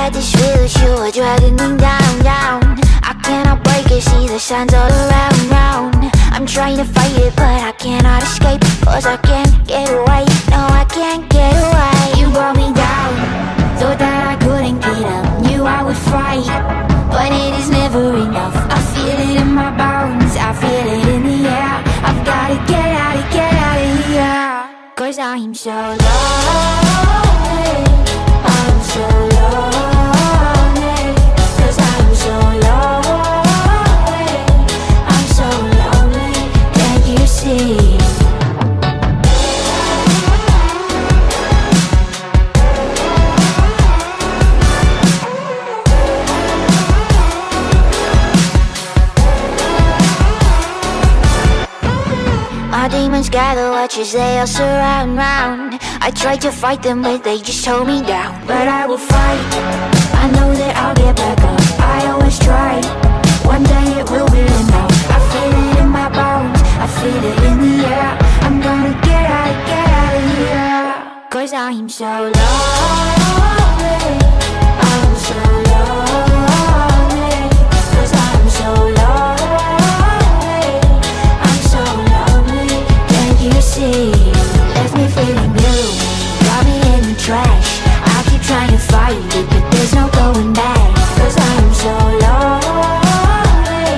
that this really you are dragging me down. I cannot break it, see the signs all around. I'm trying to fight it, but I cannot escape, cause I can't get away, no I can't get away. You brought me down, thought that I couldn't get up, knew I would fight, but it is never enough. I feel it in my bones, I feel it in the air. I've gotta get out of here, cause I'm so lonely, I'm so lonely. Gather watchers, they all surround round. I tried to fight them, but they just hold me down. But I will fight, I know that I'll get back up. I always try, one day it will be enough. I feel it in my bones, I feel it in the air. I'm gonna get out of here, cause I'm so lonely, I'm so lonely, cause I'm so lonely. Left me feeling blue, got me in the trash. I keep trying to fight it, but there's no going back. Cause I'm so lonely,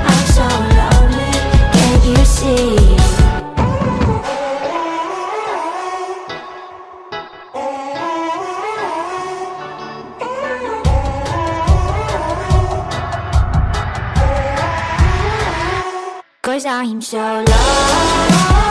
I'm so lonely, can't you see? Cause I'm so lonely.